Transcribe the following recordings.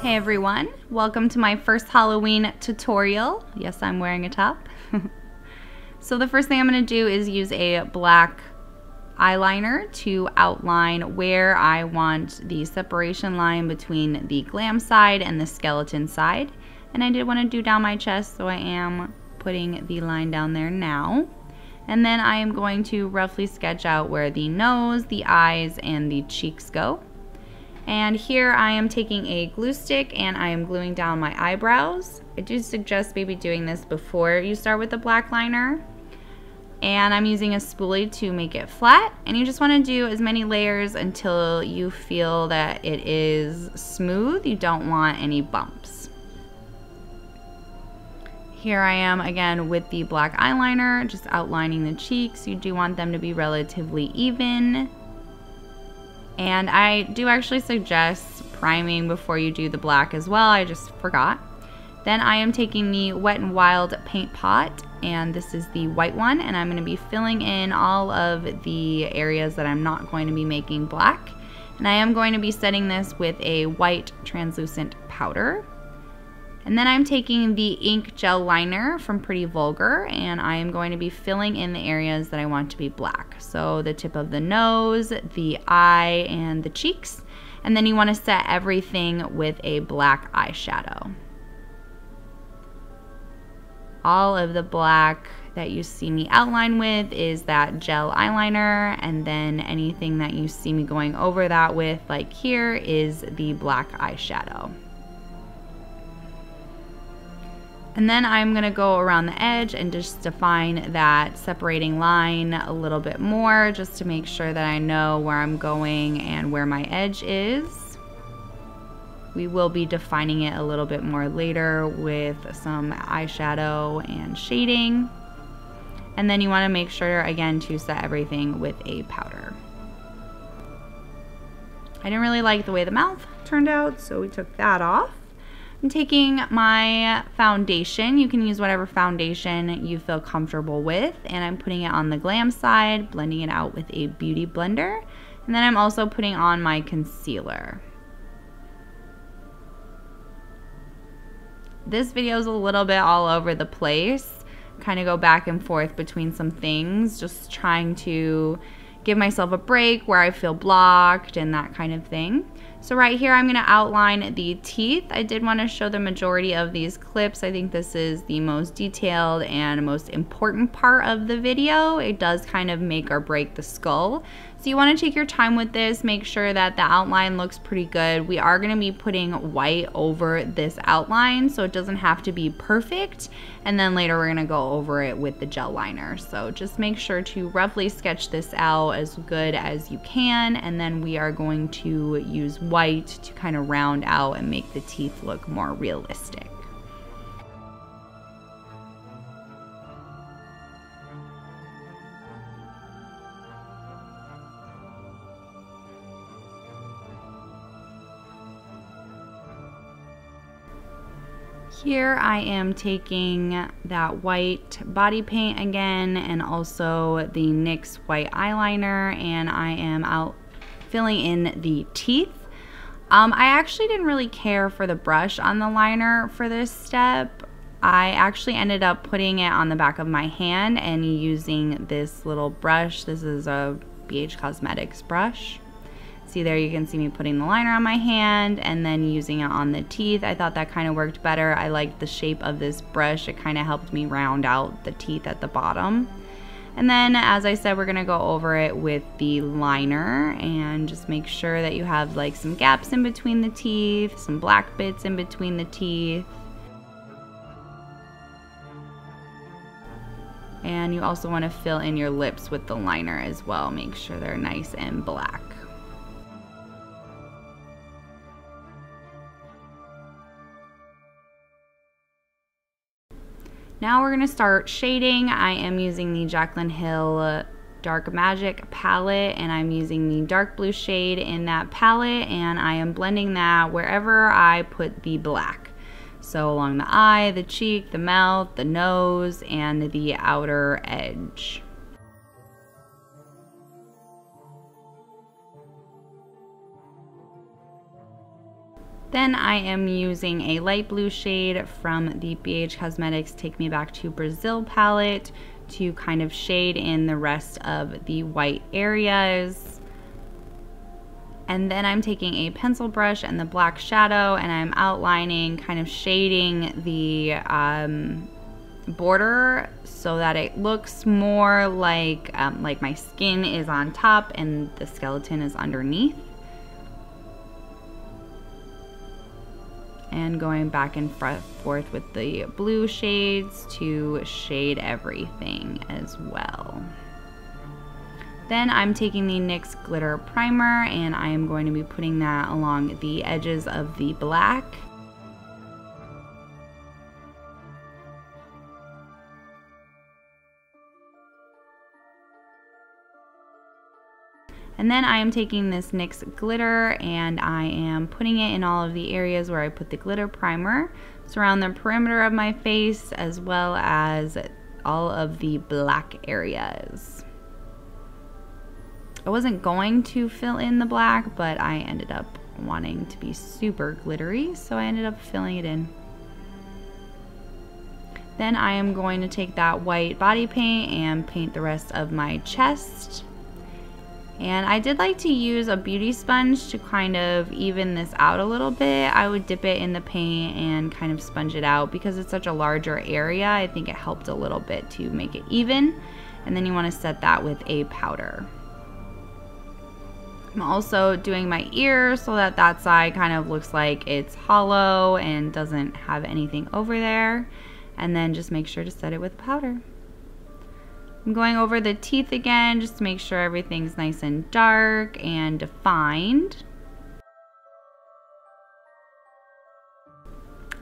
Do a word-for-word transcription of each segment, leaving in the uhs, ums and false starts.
Hey everyone, welcome to my first Halloween tutorial. Yes, I'm wearing a top. So the first thing I'm going to do is use a black eyeliner to outline where I want the separation line between the glam side and the skeleton side. And I did want to do down my chest, so I am putting the line down there now. And then I am going to roughly sketch out where the nose, the eyes, and the cheeks go. And here I am taking a glue stick and I am gluing down my eyebrows. I do suggest maybe doing this before you start with the black liner. And I'm using a spoolie to make it flat. And you just want to do as many layers until you feel that it is smooth. You don't want any bumps. Here I am again with the black eyeliner, just outlining the cheeks. You do want them to be relatively even. And I do actually suggest priming before you do the black as well. I just forgot. Then I am taking the Wet n Wild paint pot, and this is the white one, and I'm going to be filling in all of the areas that I'm not going to be making black. And I am going to be setting this with a white translucent powder. And then I'm taking the ink gel liner from Pretty Vulgar, and I am going to be filling in the areas that I want to be black. So the tip of the nose, the eye, and the cheeks. And then you want to set everything with a black eyeshadow. All of the black that you see me outline with is that gel eyeliner, and then anything that you see me going over that with, like here, is the black eyeshadow. And then I'm going to go around the edge and just define that separating line a little bit more, just to make sure that I know where I'm going and where my edge is. We will be defining it a little bit more later with some eyeshadow and shading. And then you want to make sure, again, to set everything with a powder. I didn't really like the way the mouth turned out, so we took that off. I'm taking my foundation. You can use whatever foundation you feel comfortable with, and I'm putting it on the glam side, blending it out with a beauty blender, and then I'm also putting on my concealer. This video is a little bit all over the place. Kind of go back and forth between some things, just trying to give myself a break where I feel blocked and that kind of thing. So right here, I'm gonna outline the teeth. I did wanna show the majority of these clips. I think this is the most detailed and most important part of the video. It does kind of make or break the skull. So you wanna take your time with this, make sure that the outline looks pretty good. We are gonna be putting white over this outline, so it doesn't have to be perfect. And then later we're gonna go over it with the gel liner. So just make sure to roughly sketch this out as good as you can, and then we are going to use white to kind of round out and make the teeth look more realistic. Here I am taking that white body paint again, and also the NYX white eyeliner, and I am out filling in the teeth. Um, I actually didn't really care for the brush on the liner for this step. I actually ended up putting it on the back of my hand and using this little brush. This is a B H Cosmetics brush. See there, you can see me putting the liner on my hand and then using it on the teeth. I thought that kind of worked better. I liked the shape of this brush. It kind of helped me round out the teeth at the bottom. And then, as I said, we're gonna go over it with the liner and just make sure that you have like some gaps in between the teeth, some black bits in between the teeth. And you also wanna fill in your lips with the liner as well. Make sure they're nice and black. Now we're gonna start shading. I am using the Jaclyn Hill Dark Magic palette, and I'm using the dark blue shade in that palette, and I am blending that wherever I put the black. So along the eye, the cheek, the mouth, the nose, and the outer edge. Then I am using a light blue shade from the B H Cosmetics Take Me Back to Brazil palette to kind of shade in the rest of the white areas. And then I'm taking a pencil brush and the black shadow, and I'm outlining, kind of shading the um, border so that it looks more like, um, like my skin is on top and the skeleton is underneath. And going back and forth with the blue shades to shade everything as well. Then I'm taking the NYX Glitter Primer, and I am going to be putting that along the edges of the black. And then I am taking this NYX glitter and I am putting it in all of the areas where I put the glitter primer. It's around the perimeter of my face as well as all of the black areas. I wasn't going to fill in the black, but I ended up wanting to be super glittery, so I ended up filling it in. Then I am going to take that white body paint and paint the rest of my chest. And I did like to use a beauty sponge to kind of even this out a little bit. I would dip it in the paint and kind of sponge it out because it's such a larger area. I think it helped a little bit to make it even. And then you want to set that with a powder. I'm also doing my ear so that that side kind of looks like it's hollow and doesn't have anything over there. And then just make sure to set it with powder. I'm going over the teeth again just to make sure everything's nice and dark and defined.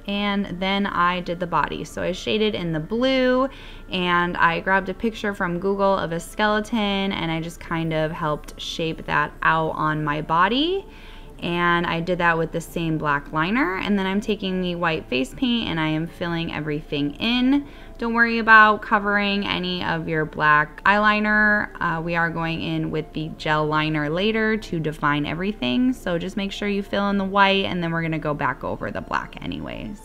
And then I did the body. So I shaded in the blue and I grabbed a picture from Google of a skeleton and I just kind of helped shape that out on my body. And I did that with the same black liner. And then I'm taking the white face paint and I am filling everything in. Don't worry about covering any of your black eyeliner. Uh, we are going in with the gel liner later to define everything. So just make sure you fill in the white, and then we're gonna go back over the black anyways.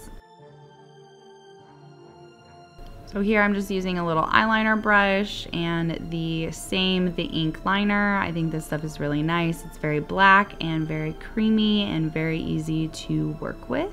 So here I'm just using a little eyeliner brush and the same, the ink liner. I think this stuff is really nice. It's very black and very creamy and very easy to work with.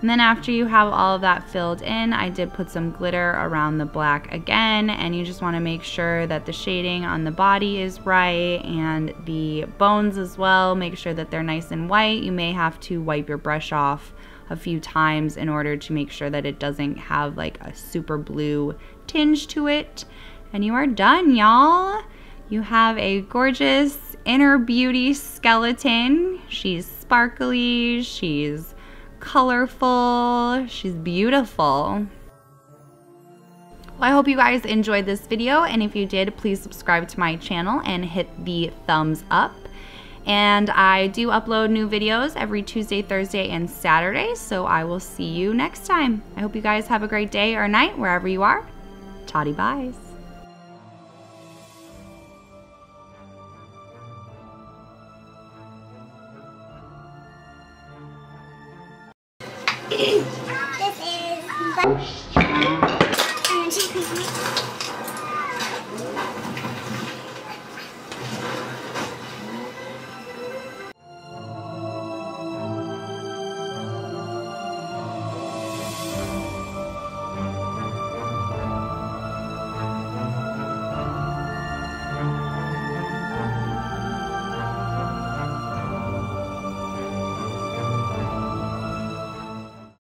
And then after you have all of that filled in, I did put some glitter around the black again, and you just want to make sure that the shading on the body is right and the bones as well. Make sure that they're nice and white. You may have to wipe your brush off a few times in order to make sure that it doesn't have like a super blue tinge to it. And you are done, y'all. You have a gorgeous inner beauty skeleton. She's sparkly, she's colorful, she's beautiful. Well, I hope you guys enjoyed this video, and if you did, please subscribe to my channel and hit the thumbs up. And I do upload new videos every Tuesday, Thursday, and Saturday, so I will see you next time. I hope you guys have a great day or night wherever you are. Toddy byes. This is